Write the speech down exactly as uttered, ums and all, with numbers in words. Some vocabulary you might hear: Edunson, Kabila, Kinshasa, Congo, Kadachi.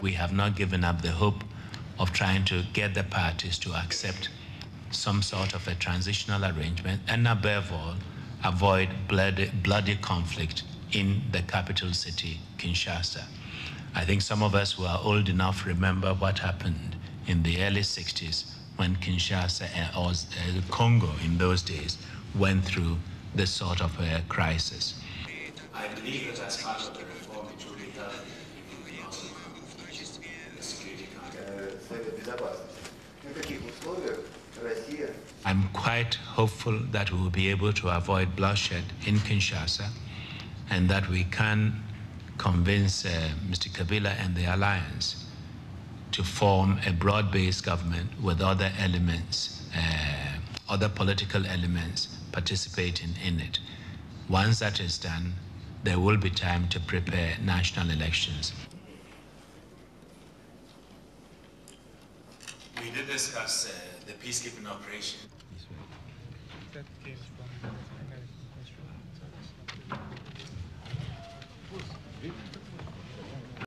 We have not given up the hope of trying to get the parties to accept some sort of a transitional arrangement and, above all, avoid bloody, bloody conflict in the capital city, Kinshasa. I think some of us who are old enough remember what happened in the early sixties when Kinshasa, or Congo in those days, went through this sort of a crisis. I believe that as part of the reform, it will be done in the answer to the security country. I'm quite hopeful that we will be able to avoid bloodshed in Kinshasa and that we can convince uh, Mister Kabila and the alliance to form a broad-based government with other elements, uh, other political elements participating in it. Once that is done, there will be time to prepare national elections. We did discuss uh, the peacekeeping operation.